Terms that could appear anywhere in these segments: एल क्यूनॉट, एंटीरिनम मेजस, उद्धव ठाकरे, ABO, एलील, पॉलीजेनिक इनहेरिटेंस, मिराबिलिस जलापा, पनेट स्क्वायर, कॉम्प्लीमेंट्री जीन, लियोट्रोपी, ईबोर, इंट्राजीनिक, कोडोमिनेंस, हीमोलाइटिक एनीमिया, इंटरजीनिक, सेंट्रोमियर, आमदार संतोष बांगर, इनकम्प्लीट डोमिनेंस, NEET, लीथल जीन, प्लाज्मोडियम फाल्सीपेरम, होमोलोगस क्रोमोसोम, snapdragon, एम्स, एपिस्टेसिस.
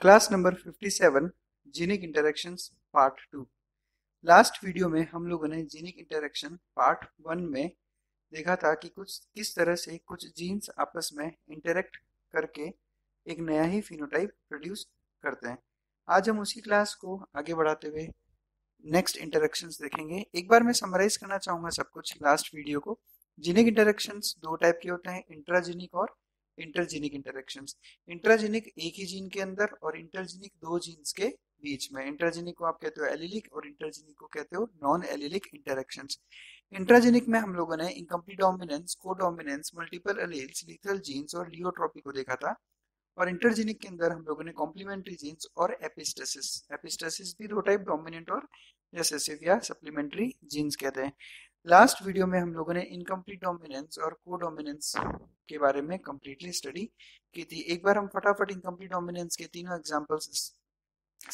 Class number 57 genic interactions part 2। Last video में हम लोगों ने जीनिक इंटरेक्शन पार्ट 1 में देखा था कि किस तरह से कुछ जीन्स आपस में इंटरेक्ट करके एक नया ही फिनोटाइप प्रोड्यूस करते हैं। आज हम उसी क्लास को आगे बढ़ाते हुए नेक्स्ट इंटरेक्शंस देखेंगे। एक बार मैं समराइज करना चाहूँगा सब कुछ लास्ट वीडियो को। जीनिक इंटरेक्शंस दो टाइप के होते हैं, इंट्राजीनिक और इंटरजीनिक इंटरेक्शंस। इंट्राजीनिक एक ही जीन के अंदर और इंटरजीनिक दो जीन्स के बीच में। इंटरजीनिक को आप कहते हो एलिलिक और इंटरजीनिक को कहते हो नॉन एलिलिक इंटरेक्शंस। इंट्राजीनिक में हम लोगों ने इनकम्प्लीट डोमिनेंस, कोडोमिनेंस, multiple alleles, lethal genes और लियोट्रोपी को देखा था। और इंटरजीनिक के अंदर हम लोगों ने कॉम्प्लीमेंट्री जीन्स और एपिस्टेसिस, एपिस्टेसिस भी दो टाइप, डोमिनेंट और रिसेसिव या सप्लीमेंट्री जीन्स कहते हैं। लास्ट वीडियो में हम लोगों ने इनकम्प्लीट डोमिनेंस और कोडोमिनेंस के बारे में कम्प्लीटली स्टडी की थी। एक बार हम फटाफट इनकम्प्लीट डोमिनेंस के तीनों एग्जांपल्स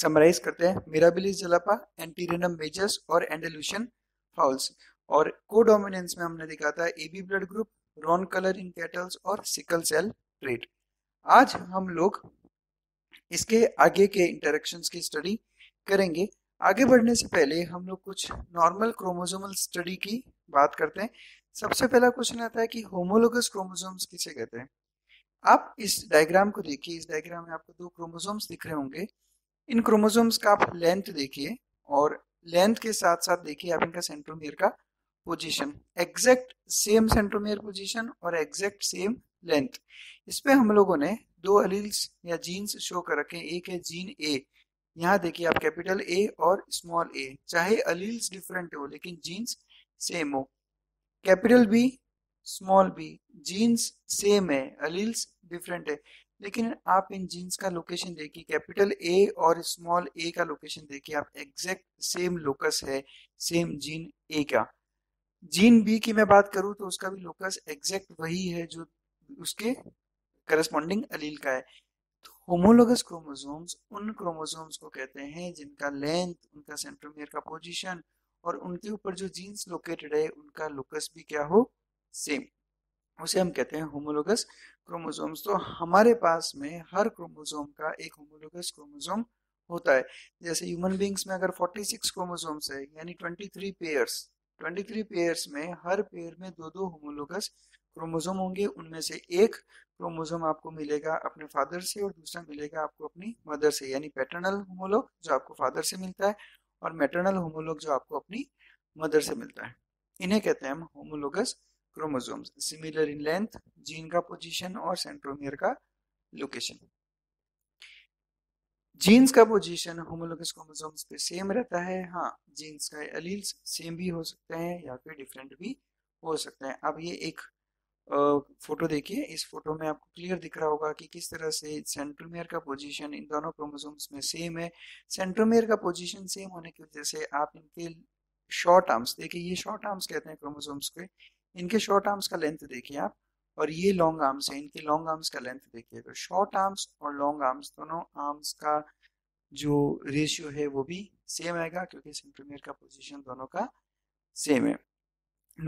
समराइज करते हैं। मिराबिलिस जलापा, एंटीरिनम मेजस और एंडलुशियन फाउल्स। और कोडोमिनेंस में हमने देखा था AB blood group, roan colour in cattles और सिकल सेल ट्रेट। आज हम लोग इसके आगे के इंटरेक्शंस की स्टडी करेंगे। आगे बढ़ने से पहले हम लोग कुछ नॉर्मल क्रोमोसोमल स्टडी की बात करते हैं। सबसे पहला क्वेश्चन आता है कि होमोलोगस क्रोमोसोम्स किसे कहते हैं। आप इस डायग्राम को देखिए, इस डायग्राम में आपको दो क्रोमोसोम्स दिख रहे होंगे। इन क्रोमोसोम्स का आप लेंथ देखिए और लेंथ के साथ साथ देखिए आप इनका सेंट्रोमियर का position. Exact same सेंट्रोमियर position और एग्जैक्ट सेम लेंथ। इसपे हम लोगों ने दो एलील्स या जीन्स शो कर रखे। एक है जीन ए, यहाँ देखिए आप कैपिटल ए और स्मॉल ए। चाहे अलील्स डिफरेंट हो लेकिन जीन्स सेम हो। Capital B, small B, genes same है, अलील्स डिफरेंट है। लेकिन आप इन जीन्स का लोकेशन देखिए, कैपिटल ए और स्मॉल ए का लोकेशन देखिए आप, एग्जैक्ट सेम लोकस है सेम जीन ए का। जीन बी की मैं बात करूँ तो उसका भी लोकस एग्जैक्ट वही है जो उसके करस्पॉन्डिंग अलील का है। होमोलोगस क्रोमोसोम्स उन क्रोमोसोम्स को कहते हैं जिनका लेंथ, उनका सेंट्रोमियर का पोजीशन और उनके ऊपर जो जीन्स लोकेटेड है उनका लोकस भी क्या हो, सेम। उसे हम कहते हैं होमोलोगस क्रोमोसोम्स। तो हमारे पास में हर क्रोमोसोम का एक होमोलोगस क्रोमोसोम होता है। जैसे ह्यूमन बींग्स में अगर 46 क्रोमोसोम्स है यानी 23 पेयर्स में हर पेयर में दो दो होमोलोगस क्रोमोसोम होंगे। उनमें से एक क्रोमोसोम आपको मिलेगा अपने फादर से और दूसरा मिलेगा आपको अपनी मदर से, यानी पैटर्नल होमोलॉग जो आपको फादर से मिलता है और मैटर्नल होमोलॉग जो आपको अपनी मदर से मिलता है। इन्हें कहते हैं हम homologous chromosomes. Similar in length, gene का पोजीशन और सेंट्रोमियर का लोकेशन। जीन्स का पोजीशन होमोलोगस क्रोमोसोम्स पे सेम रहता है। हाँ, जीन्स का एलील्स सेम भी हो सकते हैं या फिर डिफरेंट भी हो सकते हैं। अब ये एक फोटो देखिए, इस फोटो में आपको क्लियर दिख रहा होगा कि किस तरह से सेंट्रोमियर का पोजीशन इन दोनों क्रोमोसोम्स में सेम है। सेंट्रोमियर का पोजीशन सेम होने की वजह से आप इनके शॉर्ट आर्म्स देखिए, ये शॉर्ट आर्म्स कहते हैं क्रोमोसोम्स के। इनके शॉर्ट आर्म्स का लेंथ देखिए आप, और ये लॉन्ग आर्म्स है, इनके लॉन्ग आर्म्स का लेंथ देखिए। तो शॉर्ट आर्म्स और लॉन्ग आर्म्स दोनों आर्म्स का जो रेशियो है वो भी सेम आएगा क्योंकि सेंट्रोमियर का पोजीशन दोनों का सेम है।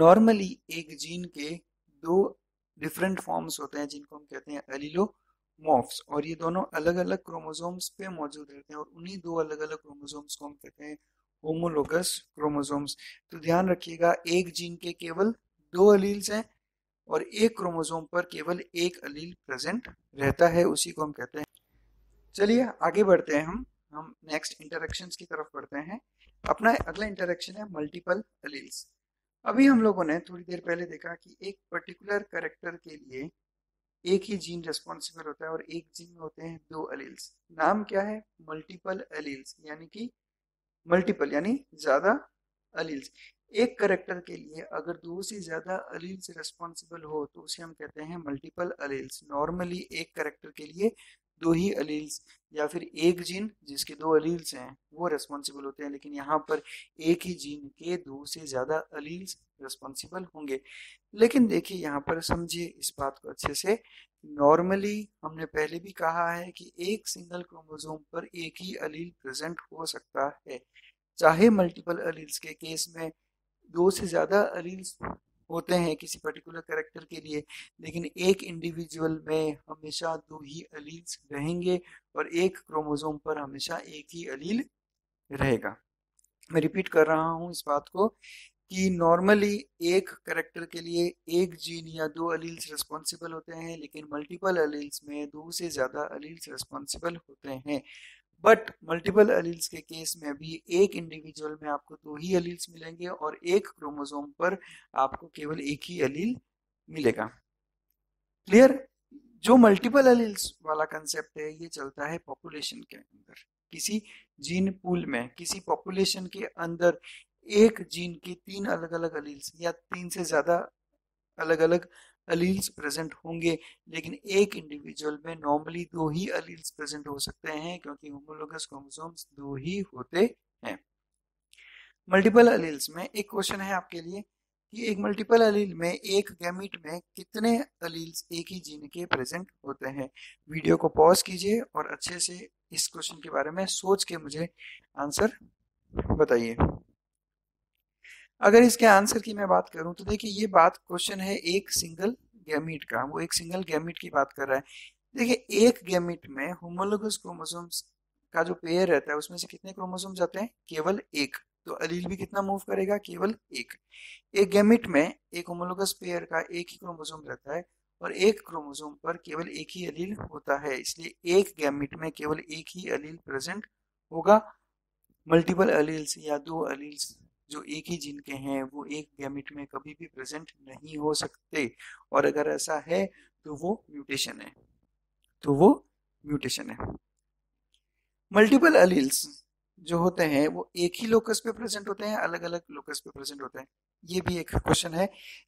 नॉर्मली एक जीन के दो डिफरेंट फॉर्म्स होते हैं जिनको हम कहते हैं एलीलोमॉर्फ्स, और ये दोनों अलग अलग क्रोमोसोम्स पे मौजूद रहते हैं और उन्हीं दो अलग अलग क्रोमोसोम्स को हम कहते हैं होमोलोगस क्रोमोसोम्स। तो ध्यान रखिएगा, एक जीन के केवल दो अलील्स हैं और एक क्रोमोसोम पर केवल एक अलील प्रेजेंट रहता है, उसी को हम कहते हैं। चलिए आगे बढ़ते हैं, हम नेक्स्ट इंटरेक्शंस की तरफ बढ़ते हैं। अपना अगला इंटरेक्शन है मल्टीपल अलील्स। अभी हम लोगों ने थोड़ी देर पहले देखा कि एक पर्टिकुलर कैरेक्टर के लिए एक ही जीन रेस्पॉन्सिबल होता है और एक जीन में होते हैं दो अलील्स। नाम क्या है? मल्टीपल अलील्स, यानी कि मल्टीपल यानी ज्यादा अलील्स। एक कैरेक्टर के लिए अगर दो से ज्यादा अलील्स रेस्पॉन्सिबल हो तो उसे हम कहते हैं मल्टीपल अलील्स। नॉर्मली एक कैरेक्टर के लिए दो ही अलील्स या फिर एक जीन जिसके दो अलील्स हैं वो रेस्पॉन्सिबल होते हैं, लेकिन यहाँ पर एक ही जीन के दो से ज़्यादा अलील्स रेस्पॉन्सिबल होंगे। लेकिन देखिए यहाँ पर, समझिए इस बात को अच्छे से। नॉर्मली हमने पहले भी कहा है कि एक सिंगल क्रोमोसोम पर एक ही अलील प्रेजेंट हो सकता है। चाहे मल्टीपल अलील्स के केस में दो से ज़्यादा अलील्स होते हैं किसी पर्टिकुलर कैरेक्टर के लिए, लेकिन एक इंडिविजुअल में हमेशा दो ही अलील्स रहेंगे और एक क्रोमोसोम पर हमेशा एक ही अलील रहेगा। मैं रिपीट कर रहा हूँ इस बात को कि नॉर्मली एक कैरेक्टर के लिए एक जीन या दो अलील्स रिस्पॉन्सिबल होते हैं, लेकिन मल्टीपल अलील्स में दो से ज़्यादा अलील्स रिस्पॉन्सिबल होते हैं। बट मल्टीपल अलील्स के केस में भी एक इंडिविजुअल में आपको दो ही अलील्स मिलेंगे और एक क्रोमोसोम पर आपको केवल एक ही अलील मिलेगा। क्लियर? जो मल्टीपल अलील्स वाला कंसेप्ट है ये चलता है पॉपुलेशन के अंदर। किसी जीन पूल में, किसी पॉपुलेशन के अंदर एक जीन की तीन अलग अलग अलील्स या तीन से ज़्यादा अलग अलग अलील्स प्रेजेंट होंगे, लेकिन एक इंडिविजुअल में नॉर्मली दो ही अलील्स प्रेजेंट हो सकते हैं क्योंकि होमोलोगस क्रोमोसोम्स दो ही होते हैं। मल्टीपल अलील्स में एक क्वेश्चन है आपके लिए कि एक मल्टीपल अलील में, एक गैमीट में कितने अलील्स एक ही जीन के प्रेजेंट होते हैं। वीडियो को पॉज कीजिए और अच्छे से इस क्वेश्चन के बारे में सोच के मुझे आंसर बताइए। अगर इसके आंसर की मैं बात करूं तो देखिए, ये बात क्वेश्चन है एक सिंगल गैमीट का, वो एक सिंगल गैमीट की बात कर रहा है। देखिए, एक गैमीट में होमोलोगस क्रोमोसोम्स का जो पेयर रहता है उसमें से कितने क्रोमोसोम जाते हैं? केवल एक। तो अलील भी कितना मूव करेगा? केवल एक। एक गैमीट में एक होमोलोगस पेयर का एक ही क्रोमोसोम रहता है और एक क्रोमोसोम पर केवल एक ही अलील होता है, इसलिए एक गैमीट में केवल एक ही अलील प्रेजेंट होगा। मल्टीपल अलील्स या दो अलील्स जो एक ही जीन के हैं वो एक गैमीट में कभी भी प्रेजेंट नहीं हो सकते, और अगर ऐसा है तो वो म्यूटेशन है। मल्टीपल अलील्स जो होते हैं वो एक ही लोकस पे प्रेजेंट होते हैं, अलग अलग लोकस पे प्रेजेंट होते हैं। ये भी एक क्वेश्चन है।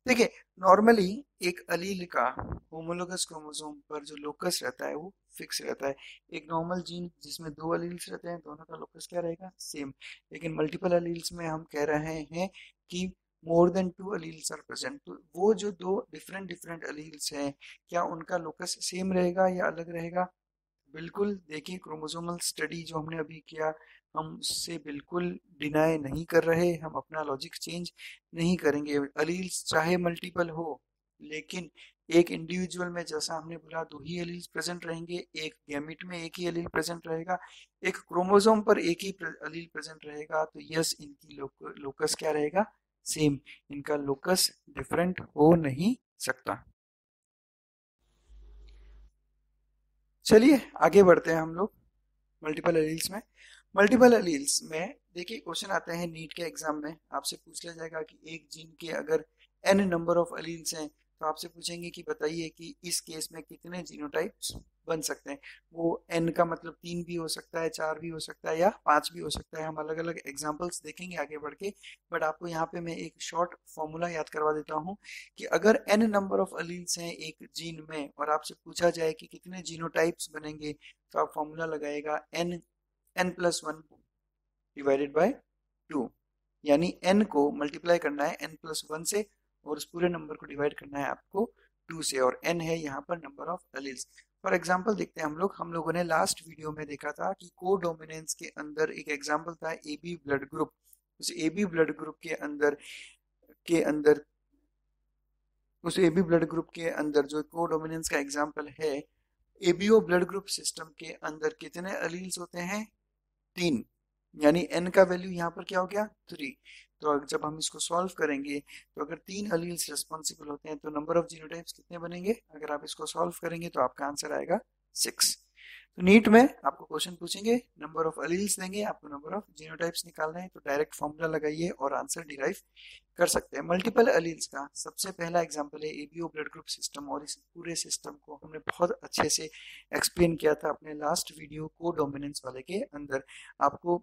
देखिए, नॉर्मली एक अलील का होमोलोगस क्रोमोसोम पर जो लोकस रहता है वो फिक्स रहता है। एक नॉर्मल जीन जिसमें दो अलील्स रहते हैं दोनों का लोकस क्या रहेगा? सेम। लेकिन मल्टीपल अलील्स में हम कह रहे हैं कि more than two alleles are present, तो वो जो दो डिफरेंट अलील्स हैं क्या उनका लोकस सेम रहेगा या अलग रहेगा? बिल्कुल। देखिए, क्रोमोसोमल स्टडी जो हमने अभी किया हम उससे बिल्कुल डिनाई नहीं कर रहे, हम अपना लॉजिक चेंज नहीं करेंगे। अलील्स चाहे मल्टीपल हो लेकिन एक इंडिविजुअल में, जैसा हमने बोला, दो ही अलील्स प्रेजेंट रहेंगे। एक गैमीट में एक ही अलील प्रेजेंट रहेगा, एक क्रोमोसोम पर एक ही अलील प्रेजेंट रहेगा। तो यस, इनकी लोकस क्या रहेगा? सेम। इनका लोकस डिफरेंट हो नहीं सकता। चलिए आगे बढ़ते हैं हम लोग मल्टीपल अलील्स में। देखिए, क्वेश्चन आते हैं नीट के एग्जाम में, आपसे पूछ लिया जाएगा कि एक जीन के अगर n नंबर ऑफ अलील्स हैं तो आपसे पूछेंगे कि बताइए कि इस केस में कितने जीनोटाइप्स बन सकते हैं। वो n का मतलब 3 भी हो सकता है, 4 भी हो सकता है या 5 भी हो सकता है। हम अलग अलग एग्जाम्पल्स देखेंगे आगे बढ़ के, बट आपको यहाँ पे मैं एक शॉर्ट फॉर्मूला याद करवा देता हूँ कि अगर n नंबर ऑफ अलील्स हैं एक जीन में और आपसे पूछा जाए कि कितने जीनोटाइप्स बनेंगे तो आप फॉर्मूला लगाएगा n + 1 / 2, यानी n को मल्टीप्लाई करना है n + 1 से और उस पूरे नंबर को डिवाइड करना है आपको 2 से, और n है यहाँ पर number of alleles. For example देखते हैं हम लोगों ने लास्ट वीडियो में देखा था कि को डोमिनेंस के अंदर एक एग्जांपल था AB ब्लड ग्रुप। उस AB ब्लड ग्रुप के अंदर जो को डोमिनेंस का एग्जाम्पल है, ABO ब्लड ग्रुप सिस्टम के अंदर कितने अलील्स होते हैं? 3, यानी n का वैल्यू यहाँ पर क्या हो गया? 3। तो जब हम इसको सॉल्व करेंगे तो अगर 3 अलील्स रेस्पॉन्सिबल होते हैं तो नंबर ऑफ जीनोटाइप्स कितने बनेंगे? अगर आप इसको सॉल्व करेंगे तो आपका आंसर आएगा 6। तो नीट में आपको क्वेश्चन पूछेंगे, नंबर ऑफ अलील्स देंगे, आपको नंबर ऑफ जीनोटाइप्स निकालना है, तो डायरेक्ट फॉर्मूला लगाइए और आंसर डिराइव कर सकते हैं। मल्टीपल अलील्स का सबसे पहला एग्जांपल है ABO ब्लड ग्रुप सिस्टम, और इस पूरे सिस्टम को हमने बहुत अच्छे से एक्सप्लेन किया था अपने लास्ट वीडियो को डोमिनेंस वाले के अंदर। आपको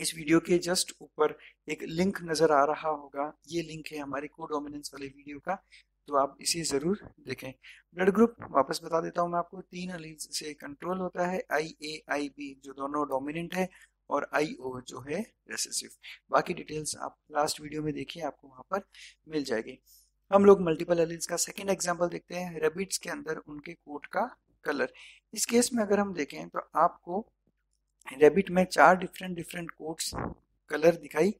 इस वीडियो के जस्ट ऊपर एक लिंक नज़र आ रहा होगा, ये लिंक है हमारे को डोमिनेंस वाले वीडियो का, तो आप इसे ज़रूर देखें। ब्लड ग्रुप वापस बता देता हूँ मैं आपको, 3 अलील्स से कंट्रोल होता है, IA, IB जो दोनों डोमिनेंट है और IO जो है रेसेसिव। बाकी डिटेल्स आप लास्ट वीडियो में देखिए, आपको वहाँ पर मिल जाएगी। हम लोग मल्टीपल अलील्स का सेकेंड एग्जाम्पल देखते हैं, रेबिट्स के अंदर उनके कोट का कलर। इस केस में अगर हम देखें तो आपको रेबिट में 4 डिफरेंट कोट्स कलर दिखाई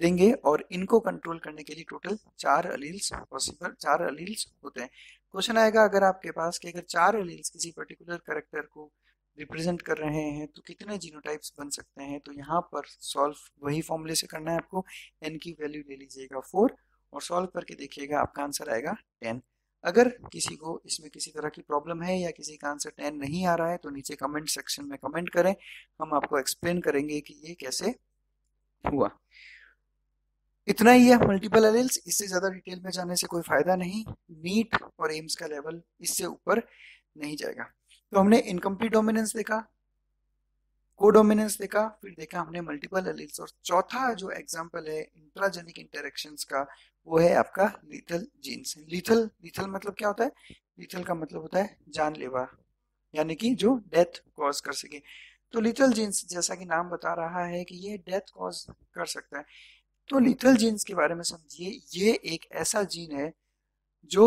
देंगे और इनको कंट्रोल करने के लिए टोटल 4 अलील्स पॉसिबल, 4 अलील्स होते हैं। क्वेश्चन आएगा अगर आपके पास कि अगर 4 अलील्स किसी पर्टिकुलर करैक्टर को रिप्रेजेंट कर रहे हैं तो कितने जीनोटाइप्स बन सकते हैं, तो यहाँ पर सॉल्व वही फॉर्मूले से करना है आपको। n की वैल्यू ले लीजिएगा 4 और सॉल्व करके देखिएगा आपका आंसर आएगा 10। अगर किसी को इसमें किसी तरह की प्रॉब्लम है या किसी का आंसर 10 नहीं आ रहा है तो नीचे कमेंट सेक्शन में कमेंट करें, हम आपको एक्सप्लेन करेंगे कि ये कैसे हुआ। इतना ही है मल्टीपल एलील्स, इससे ज़्यादा डिटेल में जाने से कोई फायदा नहीं, नीट और एम्स का लेवल इससे ऊपर नहीं जाएगा। तो हमने इनकम्प्लीट डोमिनेंस देखा, कोडोमिनेंस देखा, फिर देखा हमने मल्टीपल एलील्स, और चौथा जो एग्जांपल है इंट्राजेनिक इंटरेक्शंस का वो है आपका लीथल जीन्स। लीथल मतलब क्या होता है? लीथल का मतलब होता है जानलेवा, यानी कि जो डेथ कॉज कर सके। तो लीथल जीन्स जैसा कि नाम बता रहा है कि ये डेथ कॉज कर सकता है। तो लीथल जीन्स के बारे में समझिए, ये एक ऐसा जीन है जो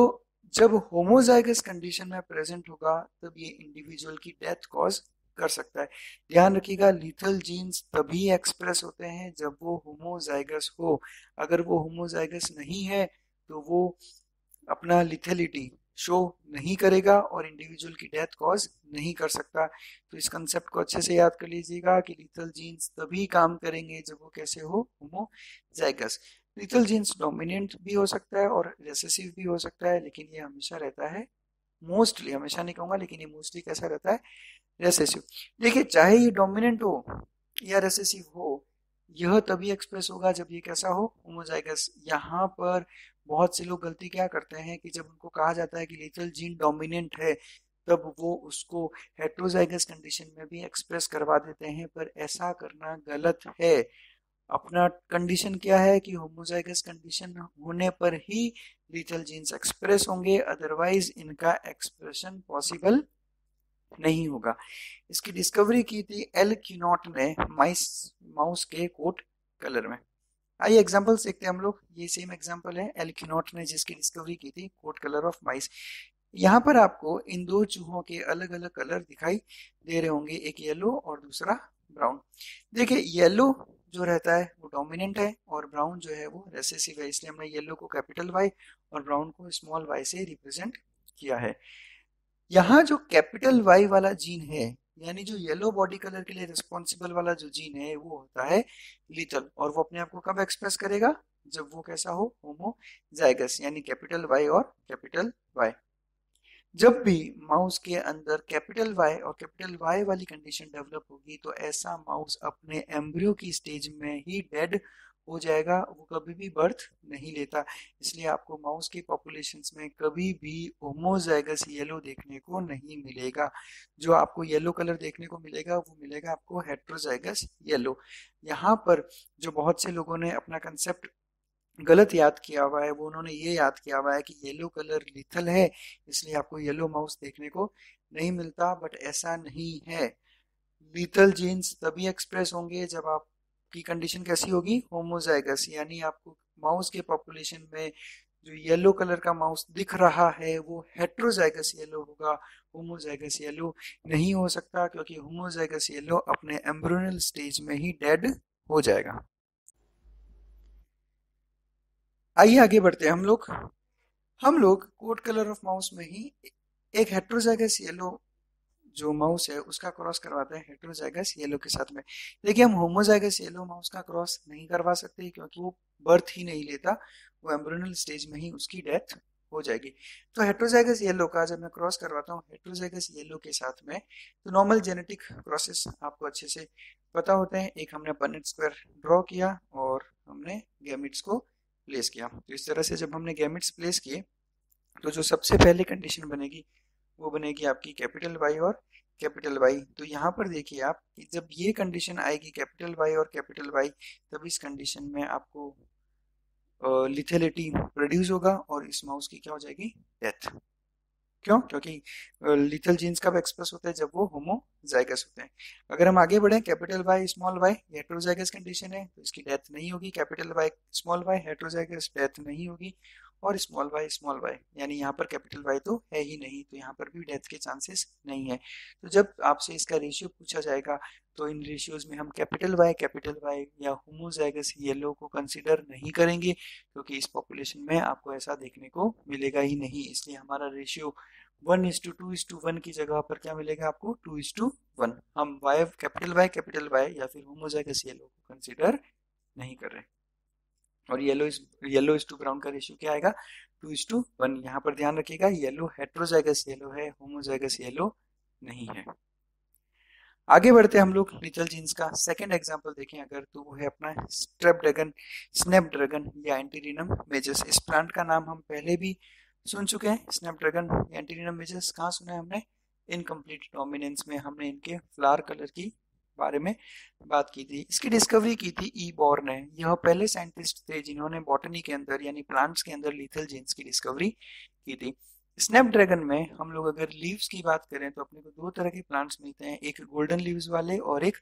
जब होमोजाइगस कंडीशन में प्रेजेंट होगा तब ये इंडिविजुअल की डेथ कॉज कर सकता है। ध्यान रखिएगा, लीथल जीन्स तभी एक्सप्रेस होते हैं जब वो होमोजाइगस हो। अगर वो होमोजाइगस नहीं है तो वो अपना लिथेलिटी शो नहीं करेगा और इंडिविजुअल की डेथ कॉज नहीं कर सकता। तो इस कंसेप्ट को अच्छे से याद कर लीजिएगा कि लीथल जीन्स तभी काम करेंगे जब वो कैसे हो, होमोजाइगस। लीथल जीन्स डोमिनेंट भी हो सकता है और रिसेसिव भी हो सकता है, लेकिन ये हमेशा रहता है, मोस्टली, हमेशा नहीं कहूँगा लेकिन ये मोस्टली कैसा रहता है, रेसेसिव। देखिए चाहे ये डोमिनेंट हो या रेसेसिव हो, यह तभी एक्सप्रेस होगा जब ये कैसा हो, होमोजाइगस। यहाँ पर बहुत से लोग गलती क्या करते हैं कि जब उनको कहा जाता है कि लीथल जीन डोमिनेंट है तब वो उसको हेटेरोजाइगस कंडीशन में भी एक्सप्रेस करवा देते हैं, पर ऐसा करना गलत है। अपना कंडीशन क्या है कि होमोजाइगस कंडीशन होने पर ही लीथल जीन्स एक्सप्रेस होंगे, अदरवाइज इनका एक्सप्रेशन पॉसिबल नहीं होगा। इसकी डिस्कवरी की थी एल क्यूनॉट ने माउस के कोट कलर में। आइए एग्जांपल्स देखते हैं हम लोग। ये सेम एग्जांपल है एल क्यूनॉट ने जिसकी डिस्कवरी की थी, कोट कलर ऑफ माइस। यहाँ पर आपको इन दो चूहों के अलग अलग कलर दिखाई दे रहे होंगे, एक येलो और दूसरा ब्राउन। देखिए येलो जो रहता है वो डोमिनेंट है और ब्राउन जो है वो रेसेसिव है, इसलिए हमने येलो को कैपिटल वाई और ब्राउन को स्मॉल वाई से रिप्रेजेंट किया है। यहाँ जो कैपिटल वाई वाला जीन है, यानी जो येलो बॉडी कलर के लिए रिस्पॉन्सिबल वाला जो जीन है वो होता है लीथल, और वो अपने आप को कब एक्सप्रेस करेगा, जब वो कैसा हो, होमोजाइगस, यानी कैपिटल वाई और कैपिटल वाई। जब भी माउस के अंदर कैपिटल वाई और कैपिटल वाई वाली कंडीशन डेवलप होगी तो ऐसा माउस अपने एम्ब्रियो की स्टेज में ही डेड हो जाएगा, वो कभी भी बर्थ नहीं लेता। इसलिए आपको माउस की पॉपुलेशंस में कभी भी होमोजाइगस येलो देखने को नहीं मिलेगा। जो आपको येलो कलर देखने को मिलेगा वो मिलेगा आपको हेटेरोजाइगस येलो। यहाँ पर जो बहुत से लोगों ने अपना कंसेप्ट गलत याद किया हुआ है, वो उन्होंने ये याद किया हुआ है कि येलो कलर लीथल है इसलिए आपको येलो माउस देखने को नहीं मिलता, बट ऐसा नहीं है। लीथल जीन्स तभी एक्सप्रेस होंगे जब आप की कंडीशन कैसी होगी, होमोजाइगस, यानी आपको माउस के पॉपुलेशन में जो येलो कलर का माउस दिख रहा है वो हेटेरोजाइगस येलो होगा, होमोजाइगस येलो नहीं हो सकता, क्योंकि होमोजाइगस येलो अपने एम्ब्रियोनल स्टेज में ही डेड हो जाएगा। आइए आगे बढ़ते हैं हम लोग कोट कलर ऑफ माउस में ही एक हेटेरोजाइगस येलो जो माउस है उसका क्रॉस करवाते हैं हेटेरोजाइगस येलो के साथ में। देखिए हम होमोजाइगस येलो माउस का क्रॉस नहीं करवा सकते क्योंकि वो बर्थ ही नहीं लेता, वो एम्ब्रियोनल स्टेज में ही उसकी डेथ हो जाएगी। तो हेटेरोजाइगस येलो का जब मैं क्रॉस करवाता हूँ हेटेरोजाइगस येलो के साथ में, तो नॉर्मल जेनेटिक क्रॉसेस आपको अच्छे से पता होते हैं। एक हमने पनेट स्क्वायर ड्रॉ किया और हमने गैमिट्स को प्लेस किया। तो इस तरह से जब हमने गैमिट्स प्लेस किए तो जो सबसे पहले कंडीशन बनेगी वो बनेगी आपकी कैपिटल वाई और कैपिटल वाई। तो यहाँ पर देखिए आप कि जब ये कंडीशन आएगी कैपिटल वाई और कैपिटल वाई, तब इस कंडीशन में आपको लिथेलिटी प्रोड्यूस होगा और इस माउस की क्या हो जाएगी, डेथ। क्यों? क्योंकि लिथल जीन्स कब एक्सप्रेस होते हैं, जब वो होमोजाइगस होते हैं। अगर हम आगे बढ़े, capital Y small Y heterozygous condition है तो इसकी डेथ नहीं होगी, capital Y small Y heterozygous death नहीं होगी, और स्मॉल वाई यानी यहाँ पर कैपिटल वाई तो है ही नहीं, तो यहाँ पर भी डेथ के चांसेस नहीं है। तो जब आपसे इसका रेशियो पूछा जाएगा तो इन रेशियोज में हम कैपिटल वाई या होमोजाइगस येलो को कंसिडर नहीं करेंगे, क्योंकि इस पॉपुलेशन में आपको ऐसा देखने को मिलेगा ही नहीं। इसलिए हमारा रेशियो 1:2:1 की जगह पर क्या मिलेगा आपको 2:1। हम वाई कैपिटल वाई या फिर होमोजाइगस येलो को कंसिडर नहीं कर रहे। और येलो इज टू ब्राउन का रेशियो क्या आएगा 2:1। यहाँ पर ध्यान रखिएगा येलो हेट्रोजाइगस येलो है, होमोजाइगस येलो नहीं है। आगे बढ़ते हम लोग लिटिल जीन्स का सेकंड एग्जांपल देखें अगर, तो वो है अपना स्नैपड्रैगन या एंटीरिनम मेजस। इस प्लांट का नाम हम पहले भी सुन चुके हैं, स्नैपड्रैगन एंटीरिनम मेजस। कहाँ सुना है हमने? इनकम्प्लीट डोमिनेंस में हमने इनके फ्लावर कलर की बारे में बात की थी। इसकी डिस्कवरी की थी ईबोर ने। यह पहले साइंटिस्ट थे जिन्होंने बॉटनी के अंदर यानी प्लांट्स के अंदर लीथल जीन्स की डिस्कवरी की थी। स्नैपड्रैगन में हम लोग अगर लीव्स की बात करें तो अपने को दो तरह के प्लांट्स मिलते हैं, एक गोल्डन लीव्स वाले और एक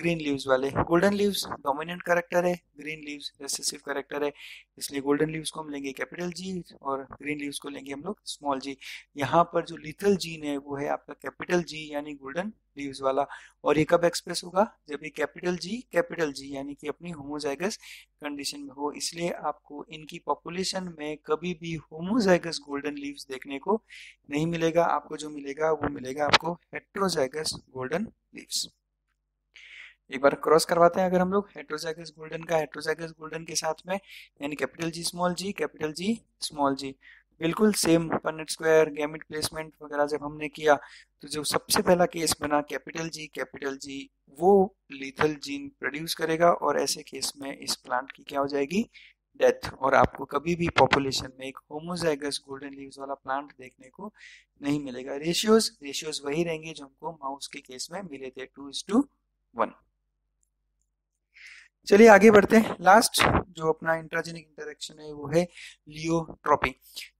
ग्रीन लीव्स वाले। गोल्डन लीव्स डोमिनेंट कैरेक्टर है, ग्रीन लीव्स रिसेसिव कैरेक्टर है, इसलिए गोल्डन लीव्स को हम लेंगे कैपिटल जी और ग्रीन लीव्स को लेंगे हम लोग स्मॉल जी। यहाँ पर जो लीथल जीन है वो है आपका कैपिटल जी यानी गोल्डन लीव्स वाला, और ये कब एक्सप्रेस होगा जब ये कैपिटल जी यानी कि अपनी होमोजाइगस कंडीशन में हो। इसलिए आपको इनकी पॉपुलेशन में कभी भी होमोजाइगस गोल्डन लीव्स देखने को नहीं मिलेगा, आपको जो मिलेगा वो मिलेगा आपको हेट्रोजाइगस गोल्डन लीव्स। एक बार क्रॉस करवाते हैं अगर हम लोग हेट्रोजाइगस गोल्डन का हेट्रोजाइगस गोल्डन के साथ में, यानी कैपिटल जी स्मॉल जी बिल्कुल same. Punnett square gamete placement वगैरह जब हमने किया तो जो सबसे पहला केस बना कैपिटल जी वो लीथल जीन प्रोड्यूस करेगा और ऐसे केस में इस प्लांट की क्या हो जाएगी डेथ। और आपको कभी भी पॉपुलेशन में एक होमोजाइगस गोल्डन लीव्स वाला प्लांट देखने को नहीं मिलेगा। रेशियोज वही रहेंगे जो हमको माउस के केस में मिले थे 2:1। चलिए आगे बढ़ते हैं। लास्ट जो अपना इंट्राजेनिक इंटरेक्शन है वो है लियोट्रोपी।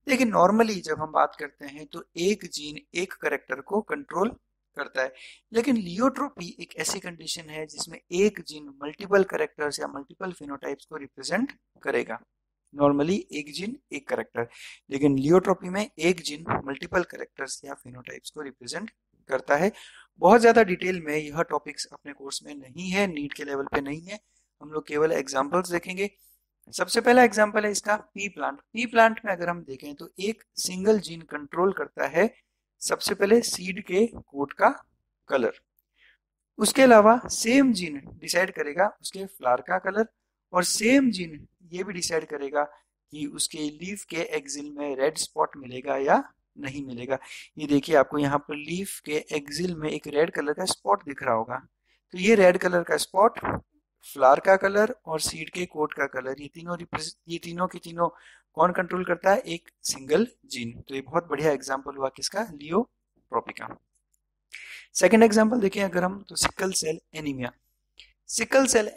देखिए नॉर्मली जब हम बात करते हैं तो एक जीन एक करेक्टर को कंट्रोल करता है, लेकिन लियोट्रोपी एक ऐसी कंडीशन है जिसमें एक जीन मल्टीपल करेक्टर्स या मल्टीपल फिनोटाइप्स को रिप्रेजेंट करेगा। नॉर्मली एक जीन एक करेक्टर, लेकिन लियोट्रोपी में एक जीन मल्टीपल करेक्टर्स या फिनोटाइप्स को रिप्रेजेंट करता है। बहुत ज्यादा डिटेल में यह टॉपिक्स अपने कोर्स में नहीं है, नीट के लेवल पे नहीं है, हम लोग केवल एग्जांपल्स देखेंगे। सबसे पहला एग्जांपल है इसका पी प्लांट में अगर हम देखें तो एक सिंगल जीन कंट्रोल करता है सबसे पहले सीड के कोट का कलर, उसके अलावा सेम जीन डिसाइड करेगा उसके फ्लावर का कलर, और सेम जीन ये भी डिसाइड करेगा कि उसके लीफ के एक्सिल में रेड स्पॉट मिलेगा या नहीं मिलेगा। ये देखिए आपको यहाँ पर लीफ के एक्सिल में एक रेड कलर का स्पॉट दिख रहा होगा, तो ये रेड कलर का स्पॉट फ्लावर का कलर और सीड के कोट का कलर, ये तीनों कौन कंट्रोल करता है? एक सिंगल जीन। तो ये बहुत बढ़िया एग्जांपल हुआ किसका? लियोट्रोपी का। सेकंड एग्जांपल देखें अगर हम तो सिकल सेल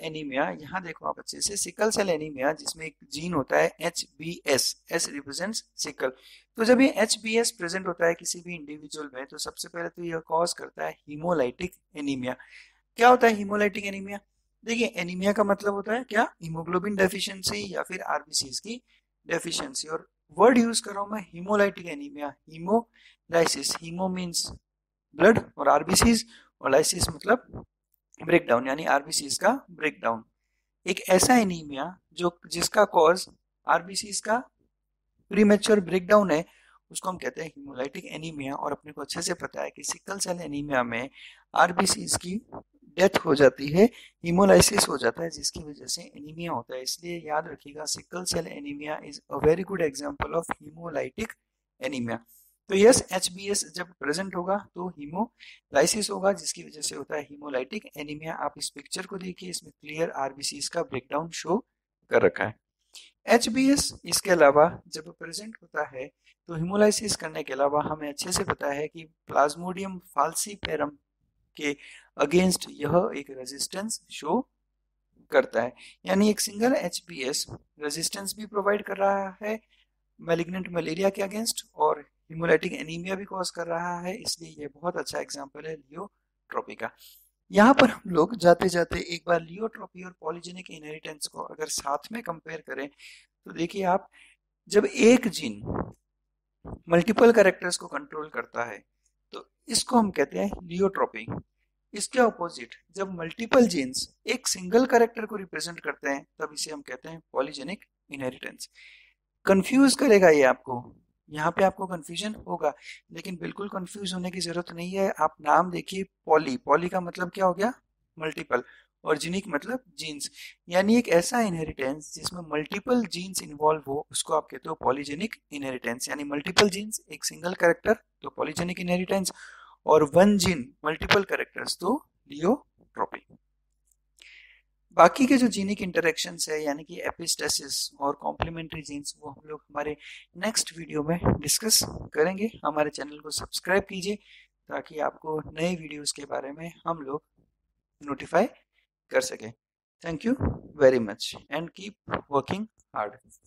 एनीमिया। यहाँ देखो आप अच्छे से सिकल सेल एनीमिया जिसमें एक जीन होता है HBS, S रिप्रेजेंट्स सिकल। तो जब ये HBS प्रेजेंट होता है किसी भी इंडिविजुअल में तो सबसे पहले तो यह कॉज करता है हीमोलाइटिक एनीमिया। क्या होता है हीमोलाइटिक एनीमिया? देखिए एनीमिया का मतलब होता है क्या? हीमोग्लोबिन डेफिशिएंसी या फिर RBCs की डेफिशिएंसी। और वर्ड यूज कर रहा हूं मैं हीमोलाइटिक एनीमिया, haemolysis. Haemo means blood और RBCs, और लाइसिस मतलब ब्रेकडाउन यानी RBCs का ब्रेकडाउन। एक ऐसा एनीमिया जिसका कॉज RBCs का प्रीमेच्योर ब्रेकडाउन है उसको हम कहते हैं हीमोलाइटिक एनीमिया। और अपने को अच्छे से पता है कि सिकल सेल एनीमिया में RBCs की डेथ हो जाती है, हीमोलाइसिस हो जाता है, जिसकी वजह से एनीमिया होता है। इसलिए याद रखिएगा sickle cell anaemia is a very good example of हीमोलाइटिक एनीमिया। तो यस HBS जब प्रेजेंट होगा तो हीमोलाइसिस होगा, जिसकी वजह से होता है हीमोलाइटिक एनीमिया। आप इस पिक्चर को देखिए, इसमें क्लियर RBCs का ब्रेकडाउन शो कर रखा है। HBS इसके अलावा जब प्रेजेंट होता है तो हीमोलाइसिस करने के अलावा हमें अच्छे से पता है कि प्लाज्मोडियम फाल्सीपेरम के अगेंस्ट यह एक रेजिस्टेंस शो करता है, यानी एक सिंगल HBS रेजिस्टेंस भी प्रोवाइड कर रहा है मैलिग्नेंट मलेरिया के अगेंस्ट और हीमोलाइटिक एनीमिया भी कॉज कर रहा है। इसलिए यह बहुत अच्छा एग्जांपल है लियोट्रोपी का। यहाँ पर हम लोग जाते जाते एक बार लियोट्रोपी और पॉलीजेनिक इनहेरिटेंस को अगर साथ में कंपेयर करें तो देखिए आप जब एक जीन मल्टीपल कैरेक्टर्स को कंट्रोल करता है तो इसको हम कहते हैं हेलियोट्रोपी। इसके ऑपोजिट जब मल्टीपल जीन्स एक सिंगल कैरेक्टर को रिप्रेजेंट करते हैं तब इसे हम कहते हैं पॉलीजेनिक इनहेरिटेंस। कंफ्यूज करेगा ये आपको, यहाँ पे आपको कंफ्यूजन होगा, लेकिन बिल्कुल कंफ्यूज होने की जरूरत नहीं है। आप नाम देखिए, पॉली, पॉली का मतलब क्या हो गया, मल्टीपल, और जीनिक मतलब जीन्स, यानी एक ऐसा इनहेरिटेंस जिसमें मल्टीपल जीन्स इन्वॉल्व हो उसको आप कहते हो पॉलीजेनिक इनहेरिटेंस। यानी मल्टीपल जीन्स एक सिंगल कैरेक्टर तो पॉलीजेनिक इनहेरिटेंस, और वन जीन मल्टीपल कैरेक्टर्स तो हेलियोट्रोपी। बाकी के जो जीनिक इंटरेक्शंस है यानी कि एपिस्टेसिस और कॉम्प्लीमेंट्री जीन्स, वो हम लोग हमारे नेक्स्ट वीडियो में डिस्कस करेंगे। हमारे चैनल को सब्सक्राइब कीजिए ताकि आपको नए वीडियोस के बारे में हम लोग नोटिफाई कर सकें। Thank you very much and keep working hard.